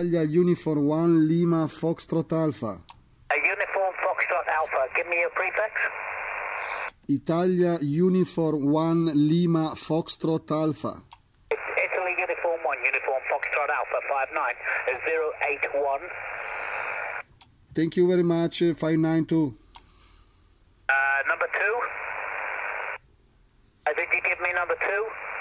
Italia Uniform 1 Lima Foxtrot Alpha. A Uniform Foxtrot Alpha, give me your prefix. Italia Uniform 1 Lima Foxtrot Alpha. It's Italy Uniform 1 Uniform Foxtrot Alpha 59081. Thank you very much, 592. Number 2? Did you give me number 2?